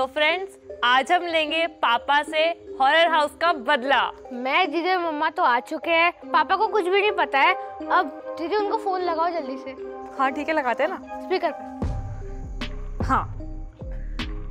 तो फ्रेंड्स आज हम लेंगे पापा से हॉरर हाउस का बदला। मैं जीजा मम्मा तो आ चुके हैं, पापा को कुछ भी नहीं पता है। अब जीजा उनको फोन लगाओ जल्दी से। हाँ ठीक है, लगाते हैं ना स्पीकर पे। हाँ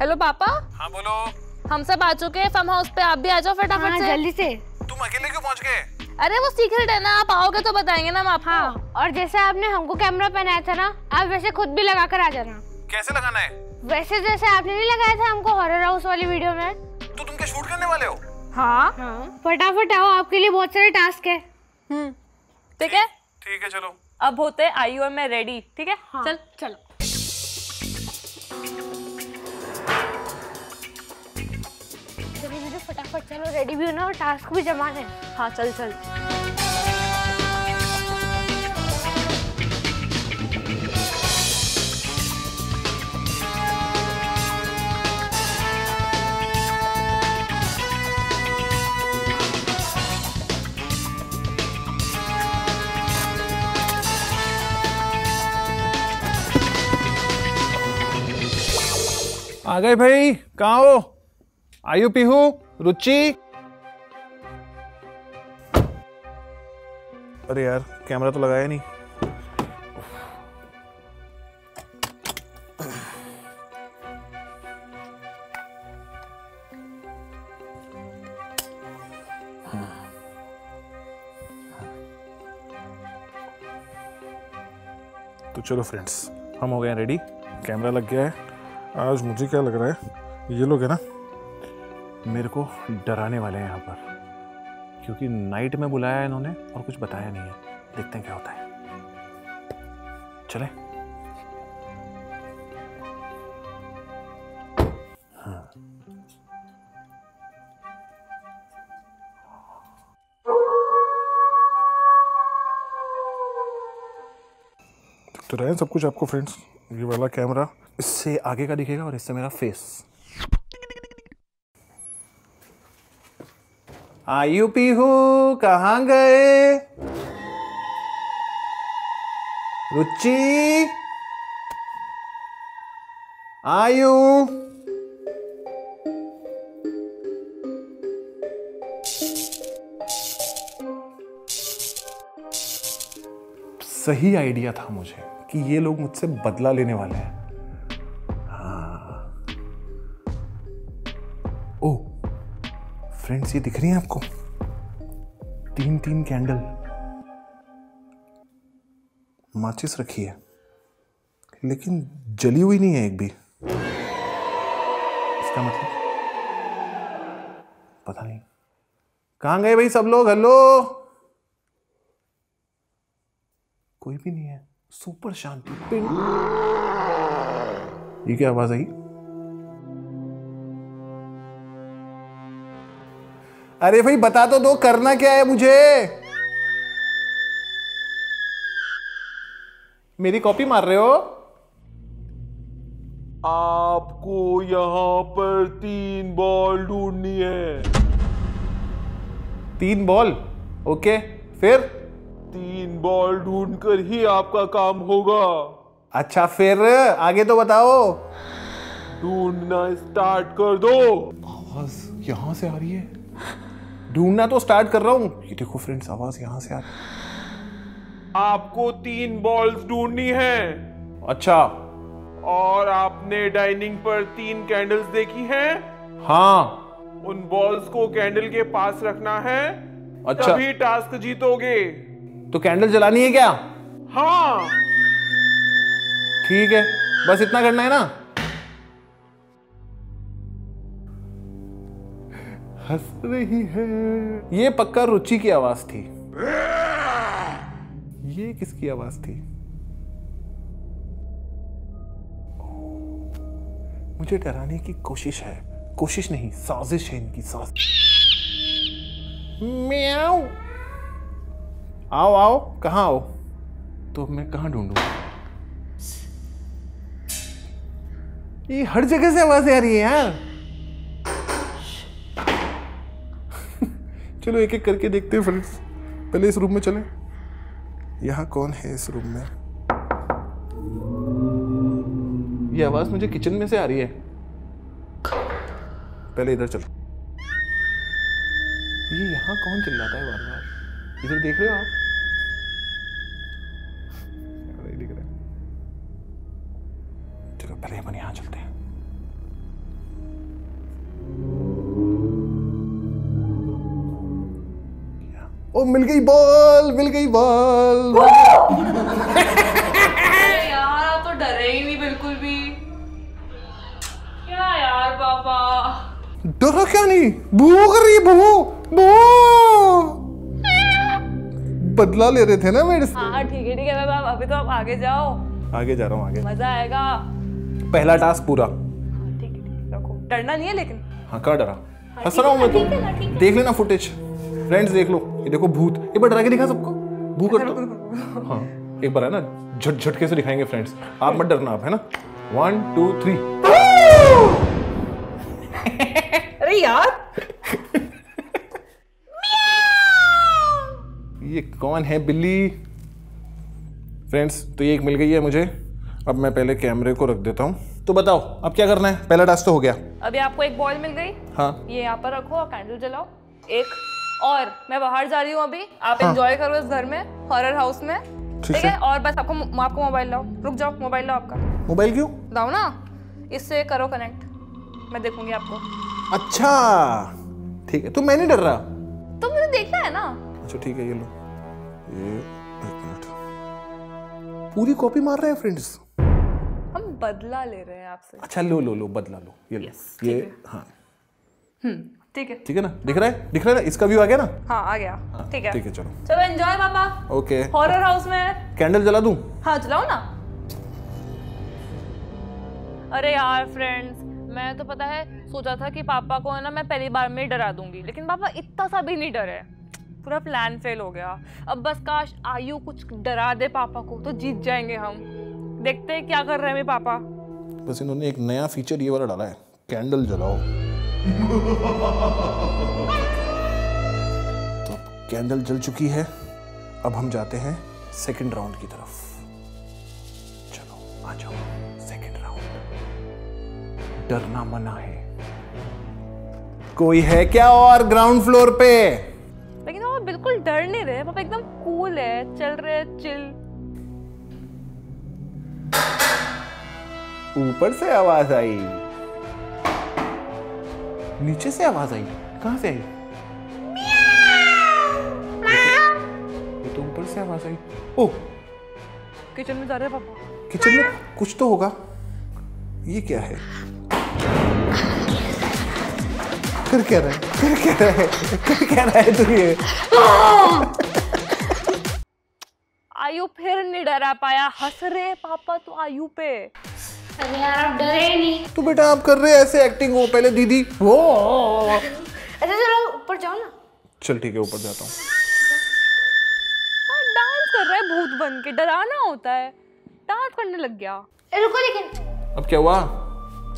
हेलो पापा। हाँ बोलो। हम सब आ चुके हैं फार्म हाउस पे, आप भी आ जाओ फटाफट। हाँ, जल्दी से। तुम अकेले क्यों पहुँच गए? अरे वो सीक्रेट है ना, आप आओगे तो बताएंगे ना हम आपको। हाँ, और जैसे आपने हमको कैमरा पहनाया था ना, आप वैसे खुद भी लगा कर आ जाना। कैसे लगाना है? वैसे जैसे आपने नहीं लगाया था हमको हॉरर हाउस वाली वीडियो में। तो तुम क्या शूट करने वाले हो? हाँ हाँ, फटाफट आओ, आपके लिए बहुत सारे टास्क है। ठीक है ठीक है, चलो। अब होते हैं आई और मैं रेडी। ठीक है हाँ, चल चलो। फटाफट चलो, रेडी भी होना और टास्क भी जमा है। हाँ चल चल। आ गए भाई, कहाँ हो? आयु, पीहू, रुचि। अरे यार कैमरा तो लगाया नहीं। तो चलो फ्रेंड्स, हम हो गए रेडी, कैमरा लग गया है। आज मुझे क्या लग रहा है, ये लोग है ना मेरे को डराने वाले हैं यहाँ पर, क्योंकि नाइट में बुलाया है इन्होंने और कुछ बताया नहीं है। देखते हैं क्या होता है, चले। हाँ। तो रहे हैं सब कुछ आपको फ्रेंड्स, ये वाला कैमरा इससे आगे का दिखेगा और इससे मेरा फेस। आयु, पीहू कहाँ गए? रुचि, आयु, सही आइडिया था मुझे कि ये लोग मुझसे बदला लेने वाले हैं। हाँ। ओ फ्रेंड्स, ये दिख रही है आपको तीन तीन कैंडल, माचिस रखी है लेकिन जली हुई नहीं है एक भी। इसका मतलब पता नहीं। कहाँ गए भाई सब लोग? हेलो, कोई भी नहीं है। सुपर शांति पिंड। ये क्या आवाज आई? अरे भाई बता तो दो, करना क्या है मुझे? मेरी कॉपी मार रहे हो? आपको यहां पर 3 बॉल ढूंढनी है। 3 बॉल? ओके, फिर 3 बॉल ढूंढकर ही आपका काम होगा। अच्छा फिर आगे तो बताओ। ढूंढना स्टार्ट कर दो। आवाज यहां से आ रही है। ढूंढना तो स्टार्ट कर रहा हूँ। ये देखो फ्रेंड्स, आवाज यहाँ से आ रही है। आपको 3 बॉल्स ढूंढनी है। अच्छा, और आपने डाइनिंग पर 3 कैंडल्स देखी हैं? हाँ। उन बॉल्स को कैंडल के पास रखना है। अच्छा, तभी टास्क जीतोगे। तो कैंडल जलानी है क्या? हाँ। ठीक है, बस इतना करना है ना। हंस रही है। ये पक्का रुचि की आवाज थी। ये किसकी आवाज थी? मुझे डराने की कोशिश है। कोशिश नहीं, साजिश है इनकी, साजिश। म्याऊ। आओ आओ, कहाँ आओ? तो मैं कहाँ ढूंढूं? ये हर जगह से आवाजें आ रही है यार। चलो एक एक करके देखते हैं फ्रेंड्स, पहले इस रूम में चलें। यहाँ कौन है इस रूम में? ये आवाज़ मुझे किचन में से आ रही है। पहले इधर चलो। ये यहाँ कौन चिल्लाता है बार बार? इधर देख रहे हो आप? दिख रहा है। चलो पहले अपन यहाँ चलते हैं। ओ मिल गई बॉल, मिल गई बॉल। यार आप तो डरे ही नहीं बिल्कुल भी। क्या यार पापा, डरा क्या नहीं? बू कर रही है, बू बू बदला ले रहे थे ना मेरे से। हाँ ठीक है बाप, अभी तो आप आगे जाओ। आगे जा रहा हूँ, आगे मजा आएगा। पहला टास्क पूरा। हाँ ठीक है, रखो। डरना नहीं है लेकिन। हाँ क्या डरा, हंस रहा हूँ मैं तो। देख लेना फुटेज फ्रेंड्स, देख लो। ये देखो भूत, एक बार डरा के दिखा सबको। भूत कर दो। हाँ एक बार है ना, झट झटके से दिखाएंगे फ्रेंड्स, आप मत डरना आप, है ना। 1 2 3। अरे यार ये कौन है? बिल्ली। फ्रेंड्स तो ये एक मिल गई है मुझे। अब मैं पहले कैमरे को रख देता हूँ। तो बताओ अब क्या करना है? पहला टास्क तो हो गया। अभी आपको एक बॉल मिल गई। हाँ ये यहाँ पर रखो और कैंडल जलाओ एक। और मैं बाहर जा रही हूँ अभी, आप एंजॉय करो इस घर में, हॉरर हाउस में, ठीक है। और बस आपको मोबाइल लाओ। रुक जाओ, मोबाइल लाओ। आपका मोबाइल क्यों? लाओ ना, इससे करो कनेक्ट, मैं देखूंगी आपको। अच्छा ठीक है, तो मैं नहीं डर रहा, तो मुझे देखना है ना। अच्छा ठीक है ये लो। ये एक मिनट, पूरी कॉपी मार रहे हैं फ्रेंड्स, हम बदला ले रहे हैं आपसे। अच्छा लो लो लो, बदला लो। ये लो, ये हाँ ठीक है, ठीक है ना। दिख रहा है, दिख रहा है ना? इसका व्यू आ गया ना? हाँ आ गया। ठीक है ठीक है, चलो चलो एंजॉय पापा। ओके हॉरर हाउस में कैंडल जला दूं? हाँ जलाओ ना। अरे यार फ्रेंड्स मैं तो पता है सोचा था कि पापा को है ना मैं पहली बार में डरा दूंगी, लेकिन पापा इतना सा भी नहीं डरे, पूरा प्लान फेल हो गया। अब बस काश आयु कुछ डरा दे पापा को तो जीत जाएंगे हम। देखते हैं क्या कर रहे हैं मेरे पापा। बस इन्होंने एक नया फीचर ये वाला डाला है, कैंडल जलाओ। तो कैंडल जल चुकी है, अब हम जाते हैं सेकंड राउंड की तरफ। चलो आ जाओ, सेकंड राउंड। डरना मना है। कोई है क्या और ग्राउंड फ्लोर पे? लेकिन वो बिल्कुल डर नहीं रहे पापा, एकदम कूल है, चल रहे चिल। ऊपर से आवाज आई, नीचे से आवाज आई, कहाँ से आई? ये तो ऊपर से आवाज आई। ओह किचन में जा रहे हैं पापा। किचन में कुछ तो होगा, ये क्या है? कर क्या रहा है, कर क्या रहा है, कर क्या रहा है तू? ये आयु फिर नहीं डरा पाया, हंस रहे पापा तो आयु पे। अरे यार आप डरे नहीं तो बेटा, आप कर रहे ऐसे एक्टिंग हो। पहले दीदी वो अच्छा चलो ऊपर जाओ ना। चल ठीक है ऊपर जाता हूँ। डांस कर रहा है भूत बन के, डराना होता है, डांस करने लग गया। रुको लेकिन अब क्या हुआ?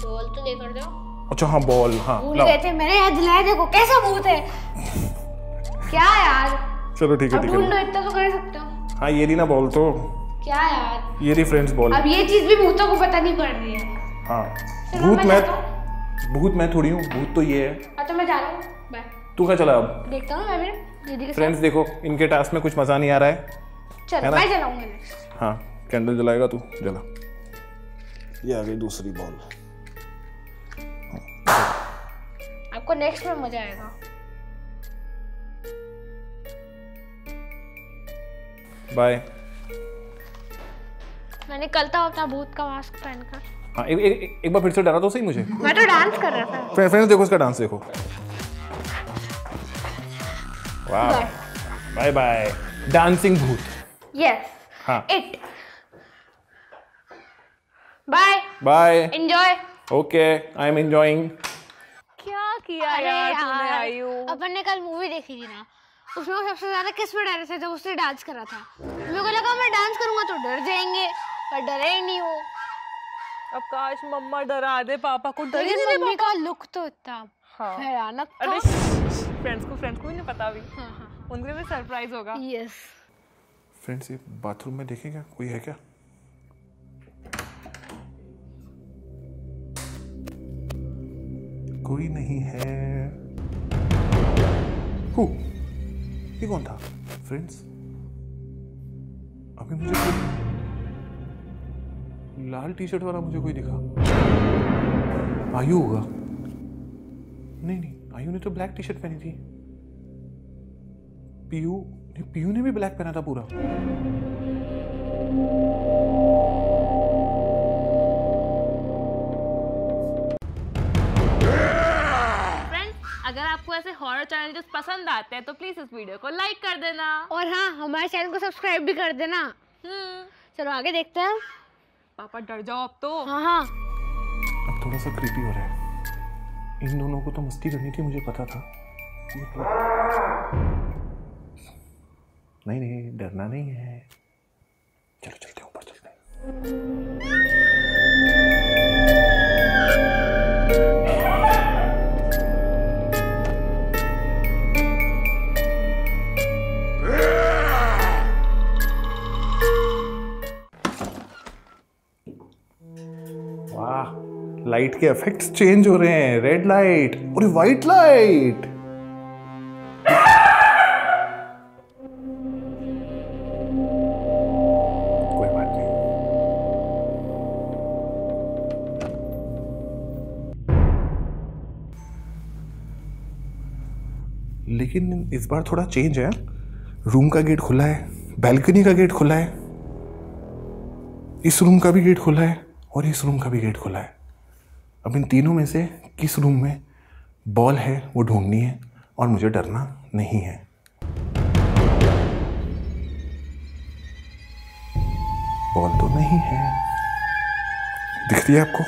बॉल तो लेकर दो। अच्छा हाँ बॉल, हाँ थे मैंने यार जलाया, देखो कैसा भूत है। क्या यार, चलो ठीक है ठीक है, इतना तो कर सकते हो। हाँ ये ना बॉल तो क्या यार, ये फ्रेंड्स बॉल। अब ये चीज भी भूतों को पता नहीं पड़ रही है। हाँ भूत मैं थोड़ी हूँ, भूत तो ये है। तो मैं जा रहा हूँ, बाय। तू क्या चला अब? देखता हूँ मैं मेरे दीदी के। फ्रेंड्स देखो इनके टास्क में कुछ मजा नहीं आ रहा है। चलो मैं जलाऊंगा। हाँ कैंडल जलाएगा तू, जला। ये आ गई दूसरी बॉल। आपको नेक्स्ट में मजा आएगा। बाय। मैंने कल था अपना भूत का मास्क पहनकर। हाँ एक बार फिर से डरा तो सही मुझे। मैं तो डांस कर रहा था। फ्रेंड्स देखो इसका डांस देखो। वाह बाय बाय डांसिंग भूत। यस हाँ it. Bye bye enjoy. Okay I am enjoying. क्या किया यार तूने आयु? अपन ने कल मूवी देखी थी ना, उसमें वो सबसे ज्यादा किस पे डरे थे? जब उसने डांस कर रहा था, मेरे को लगा मैं डांस करूंगा तो डर जाएंगे, पर डरे ही नहीं हो। अब काश मम्मा डरा दे पापा को। डर नहीं मम्मी का लुक तो इतना हैरानक था। अरे फ्रेंड्स को भी नहीं पता अभी। हाँ। उनके लिए सरप्राइज होगा। यस फ्रेंड्स ये बाथरूम में देखेगा कोई है क्या? कोई नहीं है। हु? ये कौन था फ्रेंड्स? अभी मुझे लाल टी शर्ट वाला मुझे कोई दिखा। आयु होगा। नहीं, आयु ने तो ब्लैक टी शर्ट पहनी थी। पीयू ने भी ब्लैक पहना था पूरा। अगर आपको ऐसे हॉरर चैनल पसंद आते हैं तो प्लीज इस वीडियो को लाइक कर देना और हाँ, हमारे चैनल को सब्सक्राइब भी कर देना। चलो आगे देखते हैं। पापा डर जाओ अब तो। हाँ। अब थोड़ा सा क्रीपी हो रहा है। इन दोनों को तो मस्ती करनी थी, मुझे पता था। नहीं, डरना नहीं है। चलो चलते हैं, ऊपर चलते हैं। लाइट के इफेक्ट्स चेंज हो रहे हैं। रेड लाइट और व्हाइट लाइट। कोई बात नहीं, लेकिन इस बार थोड़ा चेंज है। रूम का गेट खुला है, बैल्कनी का गेट खुला है, इस रूम का भी गेट खुला है और इस रूम का भी गेट खुला है। अब इन तीनों में से किस रूम में बॉल है वो ढूंढनी है और मुझे डरना नहीं है। बॉल तो नहीं है। दिख रही है आपको?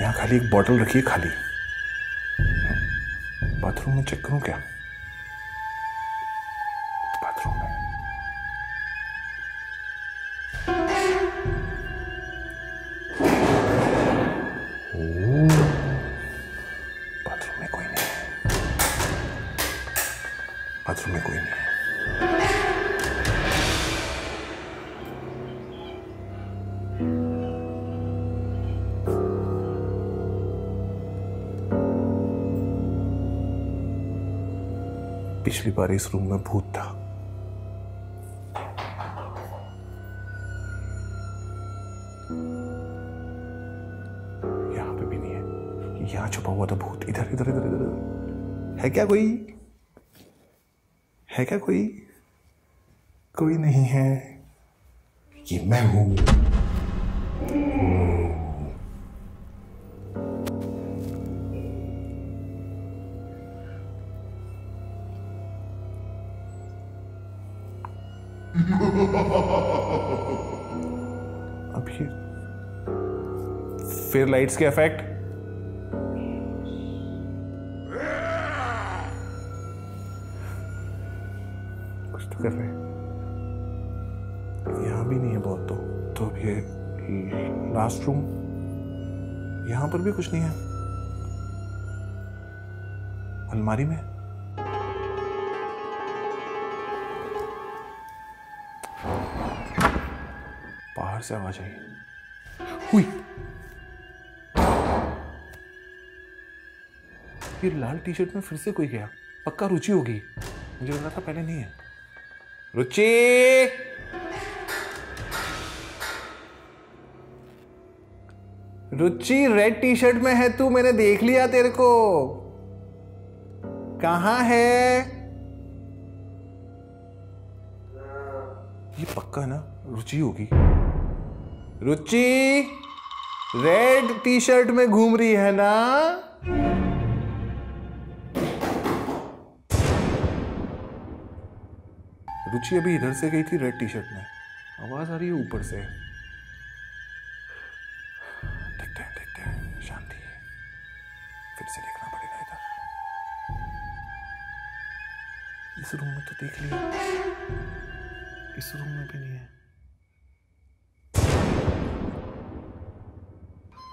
यहाँ खाली एक बॉटल रखी है खाली। बाथरूम में चेक करूँ क्या? बाथरूम में कोई नहीं है। पिछली बार इस रूम में भूत था। यहां पे भी नहीं है। यहां छुपा हुआ था भूत। इधर है क्या? कोई है क्या? कोई नहीं है। ये मैं हूं। अब ये फिर लाइट्स के इफेक्ट। कर रहे हैं। यहाँ भी नहीं है बहुत। तो अब ये लास्ट रूम। यहाँ पर भी कुछ नहीं है। अलमारी में बाहर से आवाज आई। हुई। ये लाल टी शर्ट में फिर से कोई गया। पक्का रुचि होगी। मुझे लग रहा था पहले नहीं है। Ruchi, Ruchi red T shirt में है तू। मैंने देख लिया तेरे को। कहां है? ये पक्का ना रुचि होगी। रुचि रेड टी शर्ट में घूम रही है ना? रुचि अभी इधर से गई थी रेड टी शर्ट में। आवाज आ रही है ऊपर से। देखते हैं। शांति है। फिर से देखना पड़ेगा इधर। इस रूम में तो देख लिया। इस रूम में भी नहीं है।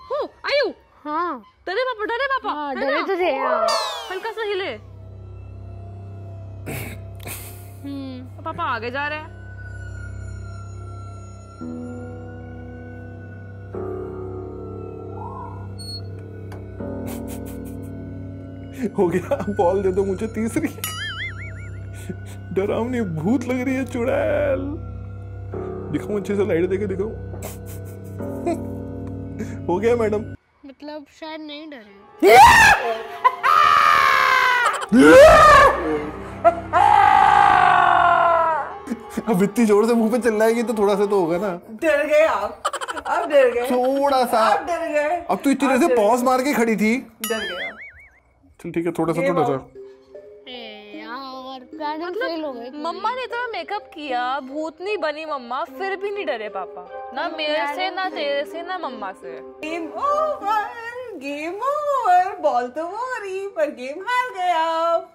हो आयु। हाँ डरे पापा। डरे तो थे यार। हल्का सा हिले। तो पापा आगे जा रहे हैं। हो गया, बॉल दे दो मुझे तीसरी। डरावनी भूत लग रही है चुड़ैल। दिखाऊं अच्छे से, लाइट देके दिखाऊं। हो गया मैडम, मतलब शायद नहीं डरे। अब इतनी जोर से मुंह पे चिल्लाएगी तो थोड़ा सा तो होगा ना। डर गए आप, अब डर गए थोड़ा सा, अब डर गए। अब तो इतनी देर से पॉज मार के खड़ी थी, डर गए। चल ठीक है, थोड़ा सा तो डरा। मतलब मम्मा ने तो मेकअप किया, भूतनी बनी मम्मा, फिर भी नहीं डरे पापा। ना मेरे से, ना तेरे से, ना मम्मा से। Game over, game over. Ball तो वो रही पर गेम हार गया।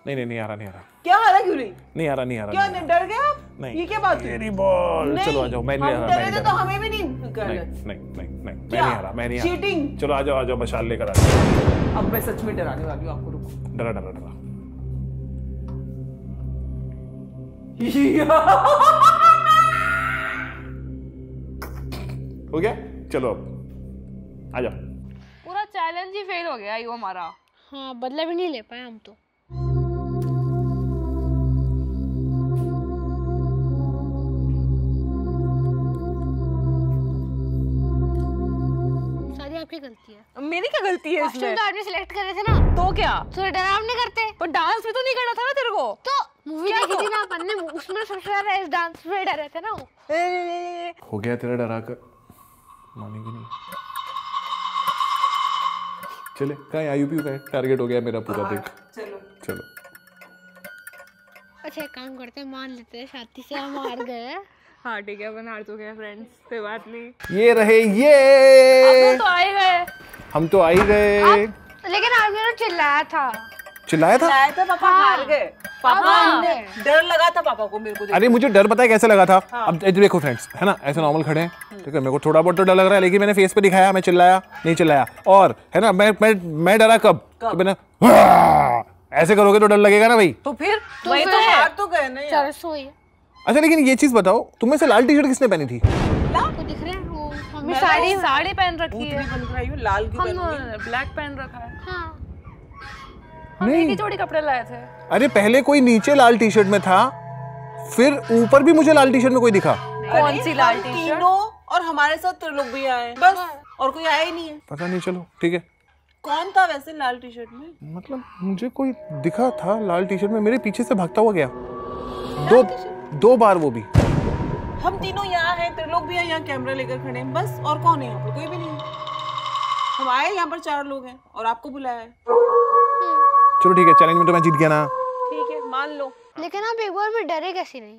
नहीं नहीं नहीं आ रहा, नहीं आ रहा। क्या आ रहा, क्यों नहीं? नहीं आ रहा, नहीं आ रहा। क्या डर गए आप? नहीं, ये क्या बात है? मेरी बॉल, चलो आ जाओ। मैं नहीं आ रहा, तो हमें भी नहीं करना। नहीं नहीं नहीं, मैं नहीं आ रहा, मैं नहीं आ रहा। चीटिंग। चलो आ जाओ, आ जाओ, मशाल लेकर आ जाओ। अब मैं सच में डराने वाली हूं आपको, रुको। डरा डरा डरा। हो गया, चलो अब आ जाओ। पूरा चैलेंज ही फेल हो गया ये हमारा। हाँ, बदला भी नहीं ले पाए हम तो। सारी आपकी गलती है। मेरी क्या गलती है? कॉस्ट्यूम तो आपने सिलेक्ट कर रहे थे ना, तो क्या थोड़ा डरावने करते? पर डांस भी तो नहीं करना था ना तेरे को। तो मूवी देखी थी ना अपन ने, उसमें सरप्राइज डांस में डरे थे ना। हो गया तेरा, डरा कर मानेगी नहीं। चले कहीं आईयूपी का टारगेट हो गया मेरा पूरा। देख चलो चलो। अच्छा एक काम करते हैं, मान लेते हैं शादी से हम हार गए। हाँ ठीक है, अपन हार तो गए फ्रेंड्स, कोई बात नहीं। ये रहे, ये तो आए गए, हम तो आ ही गए। लेकिन आपने चिल्लाया था, चिल्लाया था, चिल्लाया था पापा। हार गए पापा, डर लगा था पापा को, मेरे को। अरे मुझे डर पता है कैसे लगा था। हाँ। अब देखो फ्रेंड्स, है ना, ऐसे नॉर्मल खड़े हैं ठीक है, मेरे को थोड़ा बहुत तो डर लग रहा है, लेकिन मैंने फेस पे दिखाया, मैं चिल्लाया नहीं, चिल्लाया। और है ना, मैं डरा कब? मैंने ऐसे करोगे तो डर लगेगा ना भाई। तो फिर वही तो हार तो गए ना यार। अच्छा लेकिन ये चीज बताओ, तुम्हें से लाल टी-शर्ट किसने पहनी थी? साड़ी पहन रखी है, लाल ब्लैक पहन रखा है। नहीं, जोड़ी कपड़े लाए थे। अरे पहले कोई नीचे लाल टी शर्ट में था, फिर ऊपर भी मुझे लाल टी शर्ट में कोई दिखा। कौन सी लाल टी शर्ट? और हमारे साथ तो लोग भी आए, बस, और कोई आया ही नहीं है। पता नहीं, चलो ठीक है। कौन था वैसे लाल टी शर्ट में? मतलब मुझे कोई दिखा था लाल टी शर्ट में, मेरे पीछे से भागता हुआ गया दो बार, वो भी। हम तीनों यहाँ है, त्रिलोक भी है, यहाँ कैमरा लेकर खड़े हैं, बस। और कौन है यहाँ पर? कोई भी नहीं। हम आए, यहाँ पर 4 लोग हैं और आपको बुलाया है। चलो ठीक है, चैलेंज में तो मैं जीत गया ना। ठीक है, मान लो। लेकिन आप एक बार में डरे कैसे नहीं?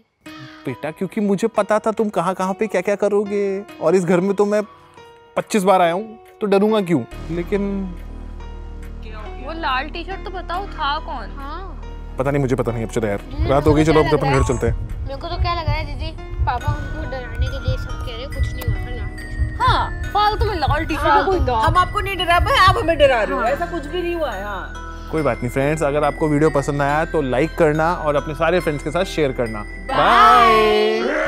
बेटा क्योंकि मुझे पता था तुम कहाँ पे क्या क्या करोगे, और इस घर में तो मैं 25 बार आया हूँ, तो डरूंगा क्यों? लेकिन वो लाल टी शर्ट तो बताओ था कौन? हाँ। पता नहीं, मुझे पता नहीं। अब चलो यार, रात हो गई, चलो अब अपन घर चलते हैं। मेरे को तो क्या लग रहा है दीदी, पापा हमको डराने के लिए सब कह रहे, कुछ नहीं होता लाल टी शर्ट। हाँ, फालतू में लाल टी शर्ट। हम आपको नहीं डरा पाए, आप हमें डरा रहे हो, ऐसा कुछ भी नहीं हुआ है। कोई बात नहीं फ्रेंड्स, अगर आपको वीडियो पसंद आया तो लाइक करना और अपने सारे फ्रेंड्स के साथ शेयर करना। बाय।